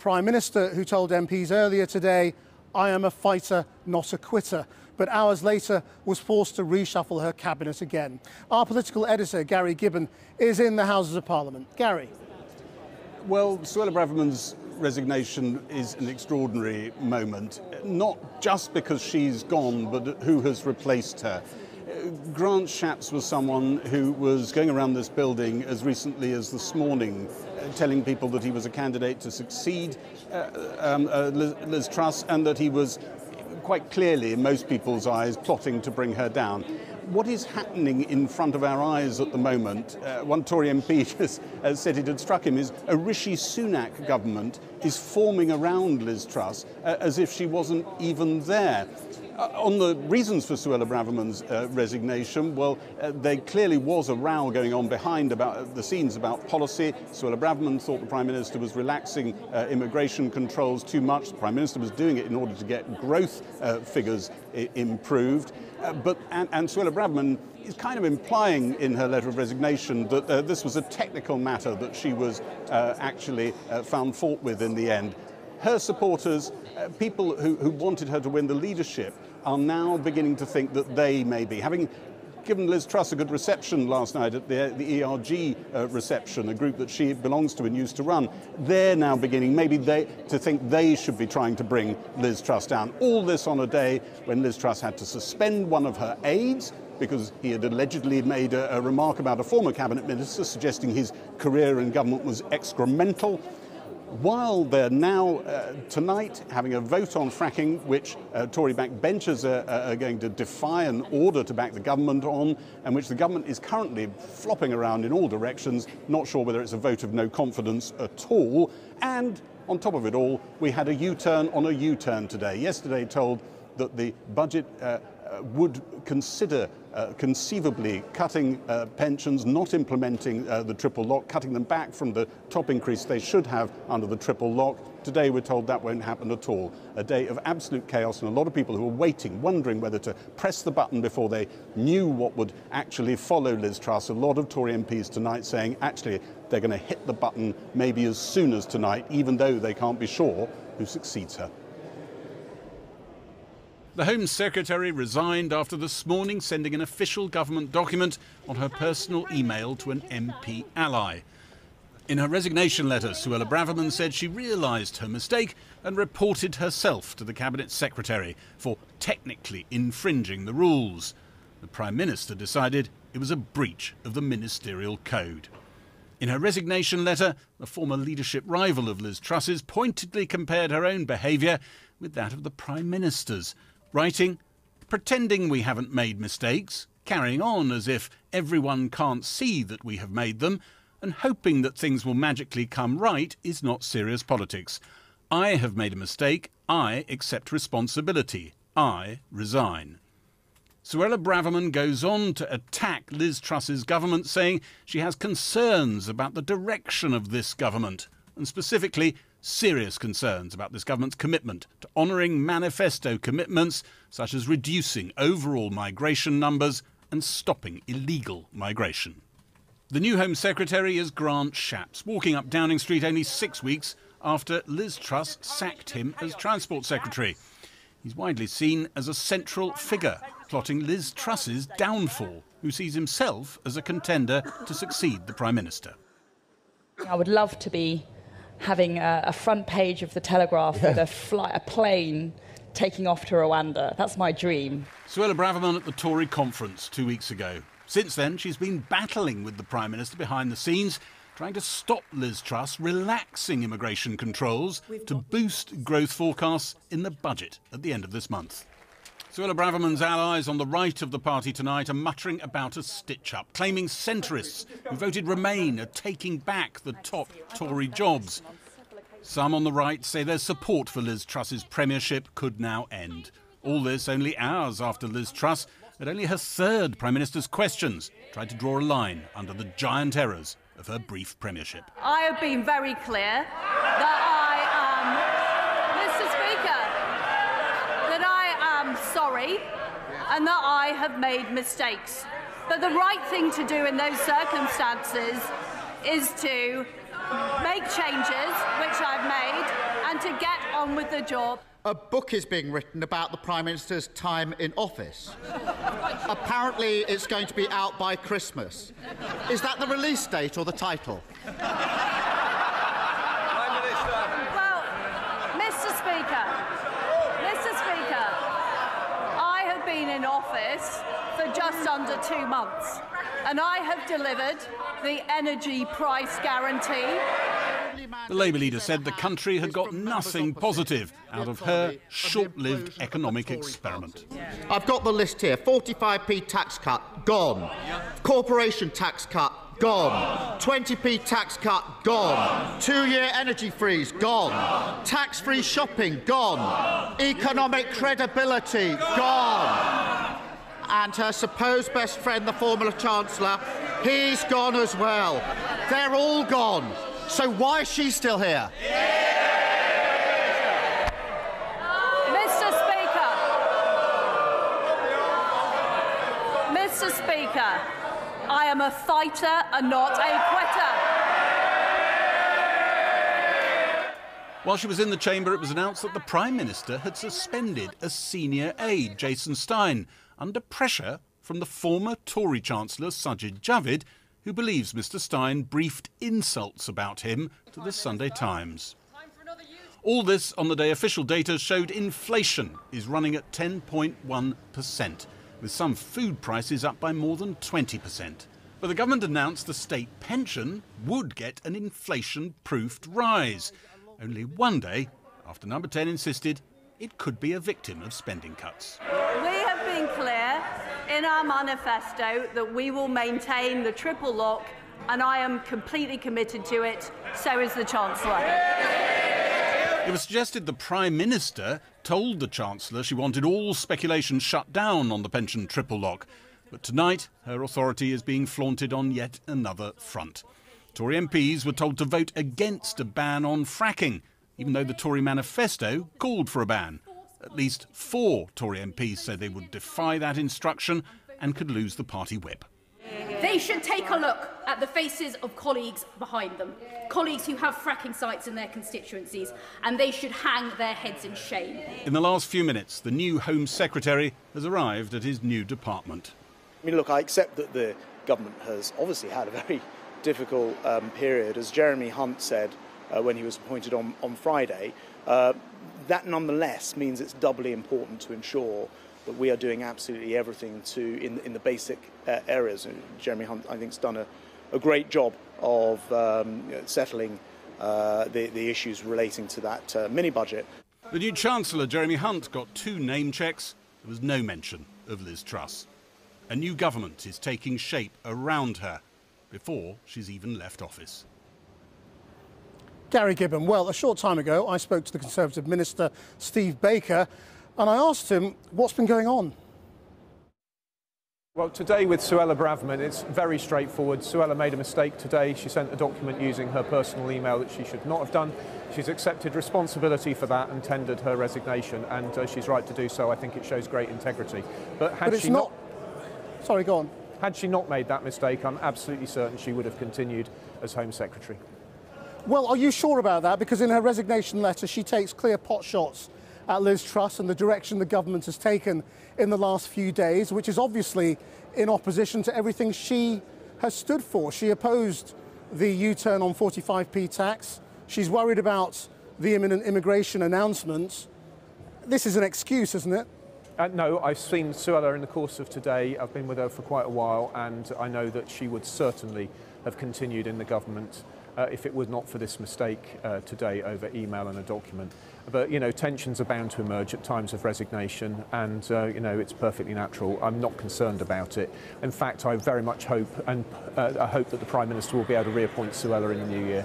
Prime Minister who told MPs earlier today, "I am a fighter, not a quitter," but hours later was forced to reshuffle her cabinet again. Our political editor, Gary Gibbon, is in the Houses of Parliament. Gary. Well, Suella Braverman's resignation is an extraordinary moment, not just because she's gone, but who has replaced her. Grant Shapps was someone who was going around this building as recently as this morning, telling people that he was a candidate to succeed Liz Truss, and that he was quite clearly, in most people's eyes, plotting to bring her down. What is happening in front of our eyes at the moment, one Tory MP just said it had struck him, is a Rishi Sunak government is forming around Liz Truss as if she wasn't even there. On the reasons for Suella Braverman's resignation, well, there clearly was a row going on behind the scenes about policy. Suella Braverman thought the Prime Minister was relaxing immigration controls too much. The Prime Minister was doing it in order to get growth figures improved. But Suella Braverman is kind of implying in her letter of resignation that this was a technical matter that she was actually found fault with in the end. Her supporters, people who wanted her to win the leadership, are now beginning to think that they may be. Having given Liz Truss a good reception last night at the ERG reception, a group that she belongs to and used to run, they're now beginning maybe to think they should be trying to bring Liz Truss down. All this on a day when Liz Truss had to suspend one of her aides because he had allegedly made a remark about a former cabinet minister suggesting his career in government was excremental. While they're now, tonight, having a vote on fracking, which Tory backbenchers are going to defy an order to back the government on, and which the government is currently flopping around in all directions, not sure whether it's a vote of no confidence at all. And on top of it all, we had a U-turn on a U-turn today. Yesterday told that the budget would consider conceivably cutting pensions, not implementing the triple lock, cutting them back from the top increase they should have under the triple lock. Today we're told that won't happen at all. A day of absolute chaos, and a lot of people who were waiting, wondering whether to press the button before they knew what would actually follow Liz Truss. A lot of Tory MPs tonight saying actually they're going to hit the button maybe as soon as tonight, even though they can't be sure who succeeds her. The Home Secretary resigned after this morning sending an official government document on her personal email to an MP ally. In her resignation letter, Suella Braverman said she realised her mistake and reported herself to the Cabinet Secretary for technically infringing the rules. The Prime Minister decided it was a breach of the ministerial code. In her resignation letter, the former leadership rival of Liz Truss's pointedly compared her own behaviour with that of the Prime Minister's, writing, "Pretending we haven't made mistakes, carrying on as if everyone can't see that we have made them, and hoping that things will magically come right is not serious politics. I have made a mistake. I accept responsibility. I resign." Suella Braverman goes on to attack Liz Truss's government, saying she has concerns about the direction of this government, and specifically serious concerns about this government's commitment to honouring manifesto commitments such as reducing overall migration numbers and stopping illegal migration. The new Home Secretary is Grant Shapps, walking up Downing Street only 6 weeks after Liz Truss sacked him as Transport Secretary. He's widely seen as a central figure plotting Liz Truss's downfall, who sees himself as a contender to succeed the Prime Minister. I would love to be having a front page of the Telegraph with a plane taking off to Rwanda. That's my dream. Suella Braverman at the Tory conference 2 weeks ago. Since then, she's been battling with the Prime Minister behind the scenes, trying to stop Liz Truss relaxing immigration controls to boost growth forecasts in the budget at the end of this month. Suella Braverman's allies on the right of the party tonight are muttering about a stitch-up, claiming centrists who voted Remain are taking back the top Tory jobs. Some on the right say their support for Liz Truss's premiership could now end. All this only hours after Liz Truss, at only her third Prime Minister's questions, tried to draw a line under the giant errors of her brief premiership. I have been very clear that I am... Mr. Speaker, sorry, and that I have made mistakes. But the right thing to do in those circumstances is to make changes, which I've made, and to get on with the job. A book is being written about the Prime Minister's time in office. Apparently it's going to be out by Christmas. Is that the release date or the title? Prime Minister. Well, Mr Speaker, I have been in office for just under 2 months and I have delivered the energy price guarantee. The Labour leader said the country had got nothing positive out of her short-lived economic experiment. I've got the list here. 45p tax cut, gone. Corporation tax cut, gone. 20p tax cut, gone. 2-year energy freeze, gone. Tax-free shopping, gone. Economic credibility, gone. And her supposed best friend, the former Chancellor, he's gone as well. They're all gone. So why is she still here? Yeah. Mr Speaker, I am a fighter and not a quitter. While she was in the chamber, it was announced that the Prime Minister had suspended a senior aide, Jason Stein, under pressure from the former Tory Chancellor, Sajid Javid, who believes Mr Stein briefed insults about him to the Sunday Times. All this on the day official data showed inflation is running at 10.1%, with some food prices up by more than 20%. But the government announced the state pension would get an inflation-proofed rise, only one day after Number 10 insisted it could be a victim of spending cuts. Clear in our manifesto that we will maintain the triple lock, and I am completely committed to it, so is the Chancellor. It was suggested the Prime Minister told the Chancellor she wanted all speculation shut down on the pension triple lock, but tonight her authority is being flaunted on yet another front. Tory MPs were told to vote against a ban on fracking, even though the Tory manifesto called for a ban. At least 4 Tory MPs said they would defy that instruction and could lose the party whip. They should take a look at the faces of colleagues behind them, colleagues who have fracking sites in their constituencies, and they should hang their heads in shame. In the last few minutes, the new Home Secretary has arrived at his new department. I mean, look, I accept that the government has obviously had a very difficult period. As Jeremy Hunt said when he was appointed on Friday, that nonetheless means it's doubly important to ensure that we are doing absolutely everything in the basic areas. And Jeremy Hunt, I think, has done a great job of settling the issues relating to that mini-budget. The new Chancellor, Jeremy Hunt, got 2 name checks. There was no mention of Liz Truss. A new government is taking shape around her before she's even left office. Gary Gibbon. Well, a short time ago, I spoke to the Conservative Minister, Steve Baker, and I asked him what's been going on. Well, today with Suella Braverman, it's very straightforward. Suella made a mistake today. She sent a document using her personal email that she should not have done. She's accepted responsibility for that and tendered her resignation, and she's right to do so. I think it shows great integrity. But had she not... Sorry, go on. Had she not made that mistake, I'm absolutely certain she would have continued as Home Secretary. Well, are you sure about that? Because in her resignation letter, she takes clear pot shots at Liz Truss and the direction the government has taken in the last few days, which is obviously in opposition to everything she has stood for. She opposed the U-turn on 45p tax. She's worried about the imminent immigration announcements. This is an excuse, isn't it? No, I've seen Suella in the course of today. I've been with her for quite a while, and I know that she would certainly have continued in the government if it was not for this mistake today over email and a document. But, you know, tensions are bound to emerge at times of resignation, and, you know, it's perfectly natural. I'm not concerned about it. In fact, I very much hope, and I hope that the Prime Minister will be able to reappoint Suella in the new year.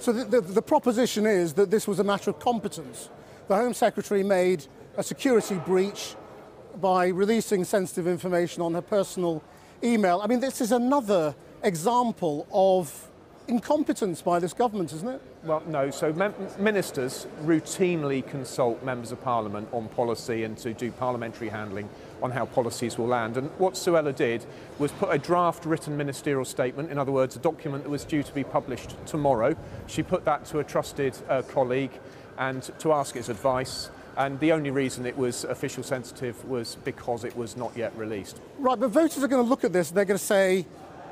So the proposition is that this was a matter of competence. The Home Secretary made a security breach by releasing sensitive information on her personal email. I mean, this is another example of incompetence by this government, isn't it? Well, no. So ministers routinely consult members of parliament on policy and to do parliamentary handling on how policies will land. And what Suella did was put a draft written ministerial statement, in other words, a document that was due to be published tomorrow. She put that to a trusted colleague and to ask his advice. And the only reason it was official sensitive was because it was not yet released. Right, but voters are going to look at this and they're going to say,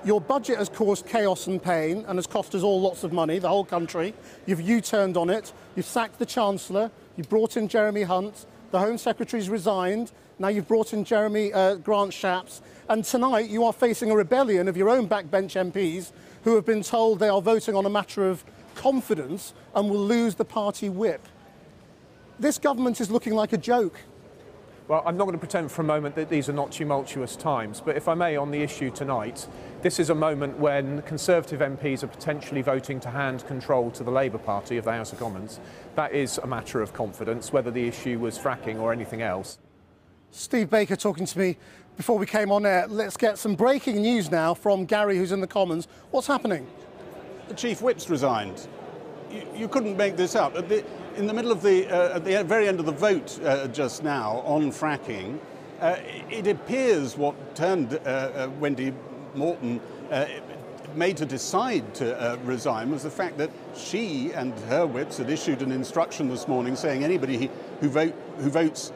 your budget has caused chaos and pain and has cost us all lots of money, the whole country. You've U-turned on it. You've sacked the Chancellor. You've brought in Jeremy Hunt. The Home Secretary's resigned. Now you've brought in Grant Shapps. And tonight you are facing a rebellion of your own backbench MPs who have been told they are voting on a matter of confidence and will lose the party whip. This government is looking like a joke. Well, I'm not going to pretend for a moment that these are not tumultuous times, but if I may, on the issue tonight, this is a moment when Conservative MPs are potentially voting to hand control to the Labour Party of the House of Commons. That is a matter of confidence, whether the issue was fracking or anything else. Steve Baker talking to me before we came on air. Let's get some breaking news now from Gary, who's in the Commons. What's happening? The Chief Whip's resigned. You couldn't make this up. In the middle of the, at the very end of the vote just now on fracking, it appears what turned Wendy Morton made to decide to resign was the fact that she and her whips had issued an instruction this morning saying anybody who votes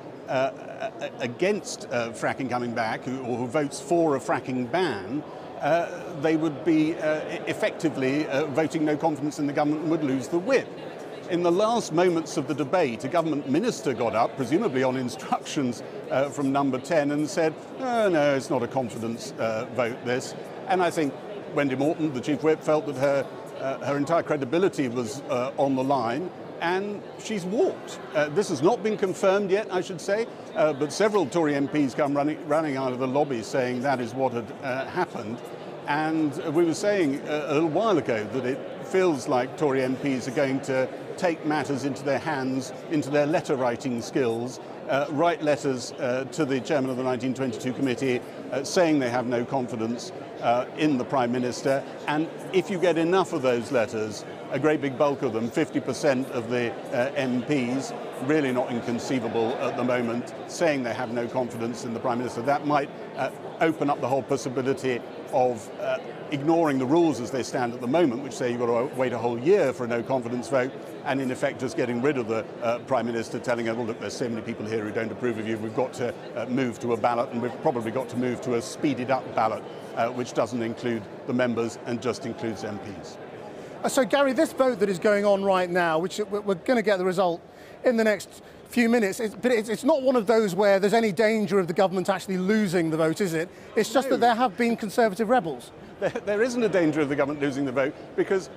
against fracking coming back, or who votes for a fracking ban, they would be effectively voting no confidence in the government and would lose the whip. In the last moments of the debate, a government minister got up, presumably on instructions from number 10, and said, oh, no, it's not a confidence vote, this. And I think Wendy Morton, the Chief Whip, felt that her entire credibility was on the line, and she's walked. This has not been confirmed yet, I should say, but several Tory MPs come running out of the lobby saying that is what had happened. And we were saying a little while ago that it feels like Tory MPs are going to take matters into their hands, into their letter-writing skills, write letters to the chairman of the 1922 committee saying they have no confidence in the Prime Minister. And if you get enough of those letters, a great big bulk of them, 50% of the MPs, really not inconceivable at the moment, saying they have no confidence in the Prime Minister, that might open up the whole possibility of ignoring the rules as they stand at the moment, which say you've got to wait a whole year for a no-confidence vote, and in effect just getting rid of the Prime Minister, telling her, well, look, there's so many people here who don't approve of you, we've got to move to a ballot, and we've probably got to move to a speeded-up ballot, which doesn't include the members and just includes MPs. So, Gary, this vote that is going on right now, which we're going to get the result in the next few minutes, but it's not one of those where there's any danger of the government actually losing the vote, is it? It's just that there have been Conservative rebels. There isn't a danger of the government losing the vote because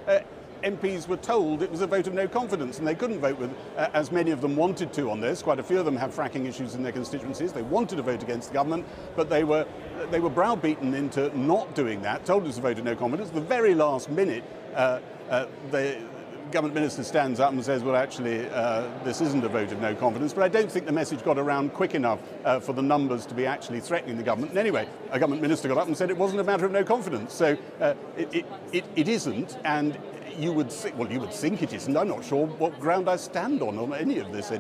MPs were told it was a vote of no confidence and they couldn't vote with, as many of them wanted to on this. Quite a few of them have fracking issues in their constituencies. They wanted to vote against the government, but they were browbeaten into not doing that, told it was a vote of no confidence. The very last minute, the government minister stands up and says, well, actually, this isn't a vote of no confidence. But I don't think the message got around quick enough for the numbers to be actually threatening the government. And anyway, a government minister got up and said it wasn't a matter of no confidence. So it isn't. And you would think, well, you would think it isn't. I'm not sure what ground I stand on any of this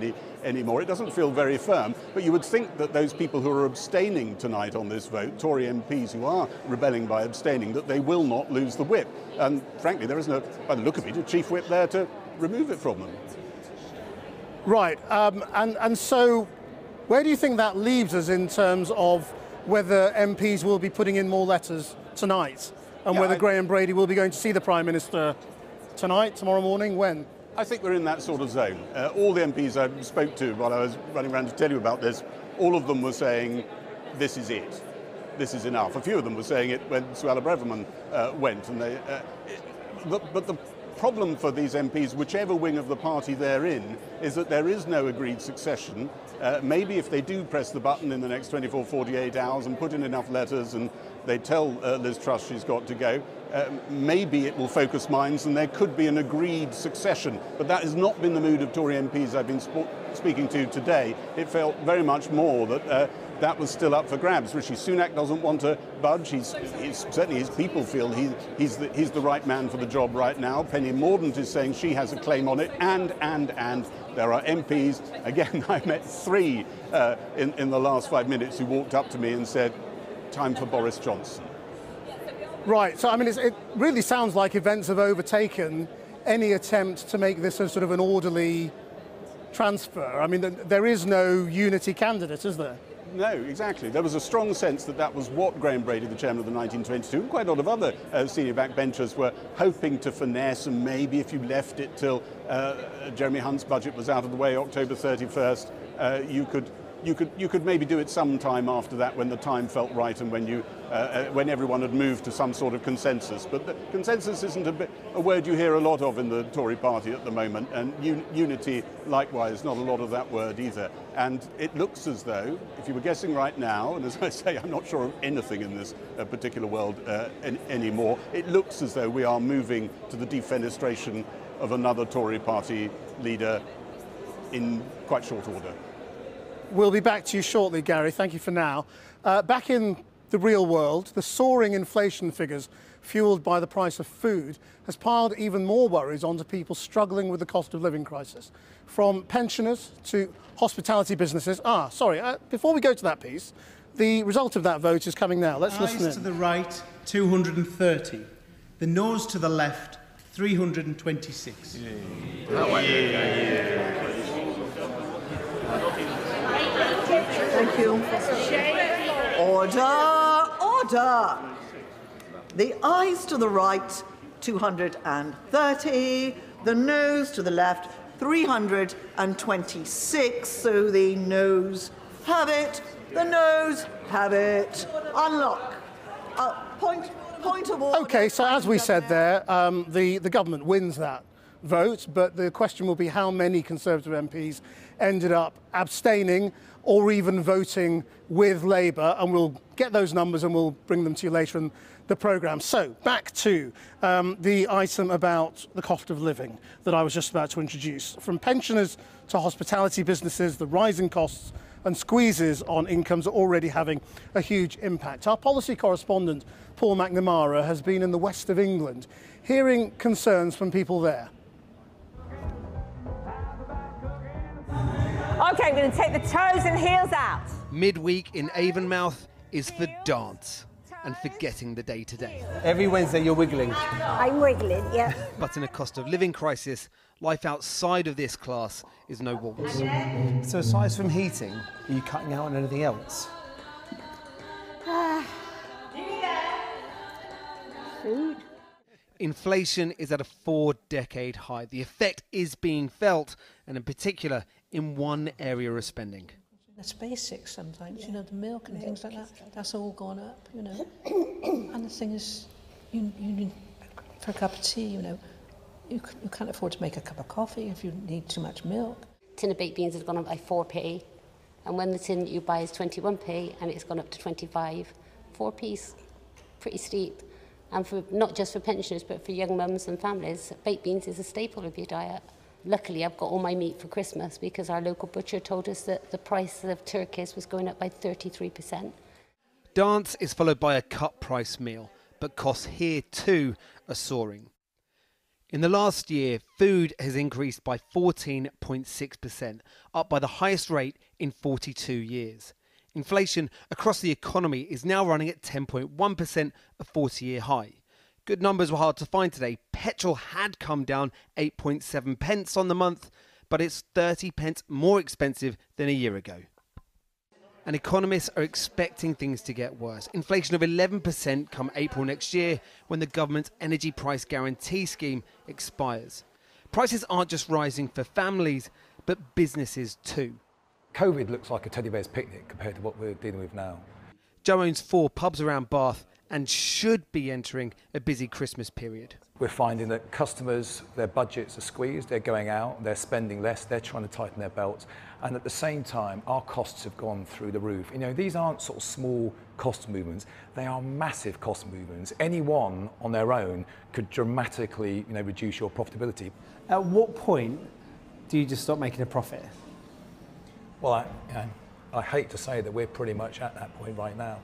anymore. It doesn't feel very firm. But you would think that those people who are abstaining tonight on this vote, Tory MPs who are rebelling by abstaining, that they will not lose the whip. And frankly, there is no, by the look of it, a chief whip there to remove it from them. Right. And so where do you think that leaves us in terms of whether MPs will be putting in more letters tonight and whether Graham Brady will be going to see the Prime Minister tonight, tomorrow morning, when? I think we're in that sort of zone. All the MPs I spoke to while I was running around to tell you about this, all of them were saying, this is it, this is enough. A few of them were saying it when Suella Braverman went. And they, but the problem for these MPs, whichever wing of the party they're in, is that there is no agreed succession. Maybe if they do press the button in the next 24, 48 hours and put in enough letters and they tell Liz Truss she's got to go, maybe it will focus minds and there could be an agreed succession. But that has not been the mood of Tory MPs I've been speaking to today. It felt very much more that that was still up for grabs. Rishi Sunak doesn't want to budge. He's certainly, his people feel he's the right man for the job right now. Penny Mordaunt is saying she has a claim on it, and there are MPs. Again, I met three in the last 5 minutes who walked up to me and said, time for Boris Johnson. Right, so I mean, it really sounds like events have overtaken any attempt to make this a sort of an orderly transfer. I mean, there is no unity candidate, is there? No, exactly. There was a strong sense that that was what Graham Brady, the chairman of the 1922, and quite a lot of other senior backbenchers were hoping to finesse, and maybe if you left it till Jeremy Hunt's budget was out of the way, October 31st, you could maybe do it sometime after that when the time felt right and when you when everyone had moved to some sort of consensus. But the consensus isn't a word you hear a lot of in the Tory party at the moment, and unity likewise, not a lot of that word either. And it looks as though, if you were guessing right now, and as I say, I'm not sure of anything in this particular world anymore, it looks as though we are moving to the defenestration of another Tory party leader in quite short order. We'll be back to you shortly, Gary. Thank you for now. Back in the real world, the soaring inflation figures fueled by the price of food has piled even more worries onto people struggling with the cost of living crisis, from pensioners to hospitality businesses. Before we go to that piece, the result of that vote is coming now. Let's listen in. Eyes to the right, 230. The nose to the left, 326. Yeah. Thank you. Order, order. The eyes to the right, 230. The nose to the left, 326. So the nose have it. The nose have it. Unlock. Point of order. Okay, so as we said there, the government wins that vote, but the question will be how many Conservative MPs ended up abstaining or even voting with Labour, and we'll get those numbers and we'll bring them to you later in the programme. So, back to the item about the cost of living that I was just about to introduce. From pensioners to hospitality businesses, the rising costs and squeezes on incomes are already having a huge impact. Our policy correspondent, Paul McNamara, has been in the west of England, hearing concerns from people there. OK, I'm going to take the toes and heels out. Midweek in Avonmouth is for dance and forgetting the day-to-day. Every Wednesday you're wiggling. I'm wiggling, yeah. But in a cost of living crisis, life outside of this class is no waltz. So aside from heating, are you cutting out on anything else? Food. Inflation is at a 4-decade high. The effect is being felt, and in particular, in one area of spending. That's basics sometimes, yeah. You know, the milk and things like that, that's all gone up, you know. And the thing is, you for a cup of tea, you know, you can't afford to make a cup of coffee if you need too much milk. A tin of baked beans has gone up by 4p, and when the tin that you buy is 21p and it's gone up to 25, 4p's, pretty steep. And for not just for pensioners, but for young mums and families, baked beans is a staple of your diet. Luckily, I've got all my meat for Christmas because our local butcher told us that the price of turkeys was going up by 33%. Dance is followed by a cut-price meal, but costs here too are soaring. In the last year, food has increased by 14.6%, up by the highest rate in 42 years. Inflation across the economy is now running at 10.1%, a 40-year high. Good numbers were hard to find today. Petrol had come down 8.7 pence on the month, but it's 30 pence more expensive than a year ago. And economists are expecting things to get worse. Inflation of 11% come April next year, when the government's energy price guarantee scheme expires. Prices aren't just rising for families, but businesses too. COVID looks like a teddy bear's picnic compared to what we're dealing with now. Joe owns 4 pubs around Bath and should be entering a busy Christmas period. We're finding that customers, their budgets are squeezed, they're going out, they're spending less, they're trying to tighten their belts, and at the same time, our costs have gone through the roof. You know, these aren't sort of small cost movements, they are massive cost movements. Any one on their own could dramatically, you know, reduce your profitability. At what point do you just stop making a profit? Well, I hate to say that we're pretty much at that point right now.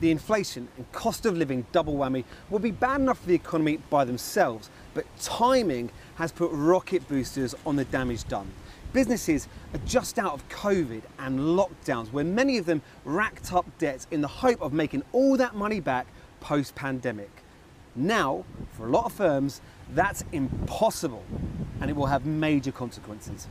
The inflation and cost of living double whammy will be bad enough for the economy by themselves, but timing has put rocket boosters on the damage done. Businesses are just out of COVID and lockdowns, where many of them racked up debts in the hope of making all that money back post-pandemic. Now, for a lot of firms, that's impossible, and it will have major consequences.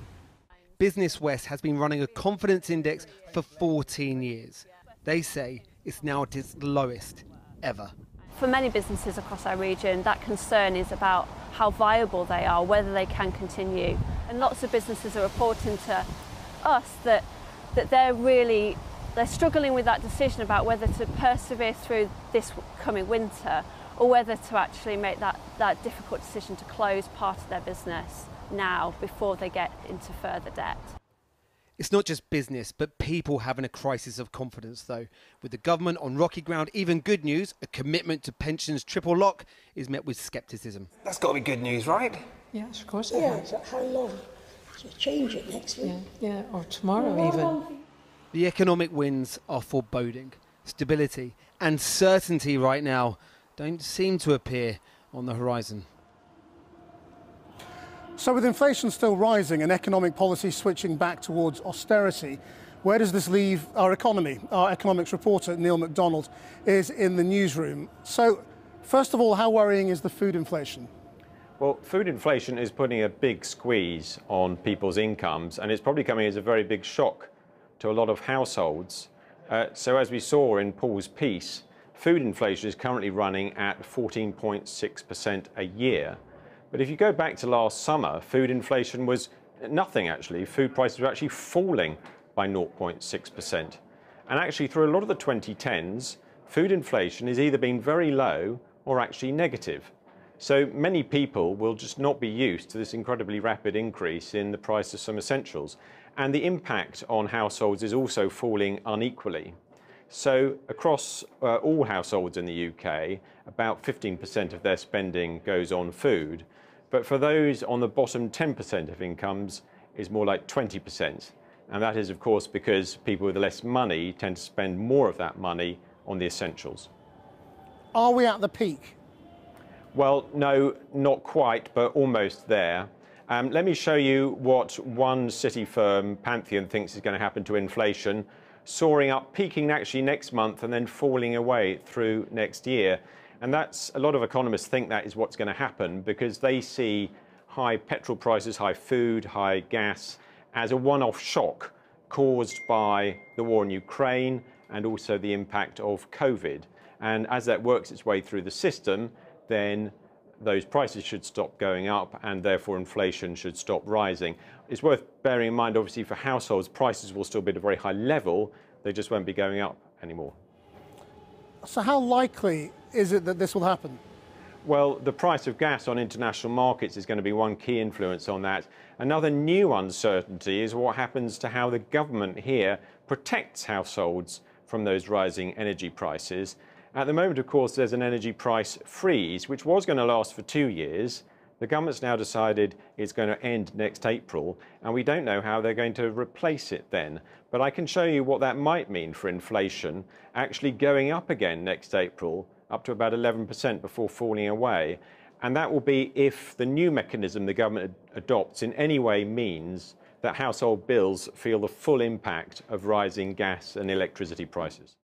Business West has been running a confidence index for 14 years. They say it's now at its lowest ever. For many businesses across our region, that concern is about how viable they are, whether they can continue. And lots of businesses are reporting to us that they're struggling with that decision about whether to persevere through this coming winter or whether to actually make that difficult decision to close part of their business now before they get into further debt. It's not just business, but people having a crisis of confidence, though. With the government on rocky ground, even good news, a commitment to pensions triple lock, is met with scepticism. That's got to be good news, right? Yes, of course it is. Yeah, how long? Should change it next week. Yeah, or tomorrow even. The economic winds are foreboding. Stability and certainty right now don't seem to appear on the horizon. So with inflation still rising and economic policy switching back towards austerity, where does this leave our economy? Our economics reporter, Neil MacDonald, is in the newsroom. So, first of all, how worrying is the food inflation? Well, food inflation is putting a big squeeze on people's incomes, and it's probably coming as a very big shock to a lot of households. So as we saw in Paul's piece, food inflation is currently running at 14.6% a year. But if you go back to last summer, food inflation was nothing, actually. Food prices were actually falling by 0.6%. And actually, through a lot of the 2010s, food inflation has either been very low or actually negative. So many people will just not be used to this incredibly rapid increase in the price of some essentials. And the impact on households is also falling unequally. So across all households in the UK, about 15% of their spending goes on food. But for those on the bottom 10% of incomes, it's more like 20%. And that is, of course, because people with less money tend to spend more of that money on the essentials. Are we at the peak? Well, no, not quite, but almost there. Let me show you what one city firm, Pantheon, thinks is going to happen to inflation, soaring up, peaking actually next month, and then falling away through next year. And that's, a lot of economists think that is what's going to happen, because they see high petrol prices, high food, high gas as a one-off shock caused by the war in Ukraine and also the impact of COVID. And as that works its way through the system, then those prices should stop going up, and therefore inflation should stop rising. It's worth bearing in mind, obviously, for households, prices will still be at a very high level. They just won't be going up anymore. So how likely is it that this will happen? Well, the price of gas on international markets is going to be one key influence on that. Another new uncertainty is what happens to how the government here protects households from those rising energy prices. At the moment, of course, there's an energy price freeze, which was going to last for 2 years. The government's now decided it's going to end next April, and we don't know how they're going to replace it then. But I can show you what that might mean for inflation, actually going up again next April, up to about 11% before falling away. And that will be if the new mechanism the government adopts in any way means that household bills feel the full impact of rising gas and electricity prices.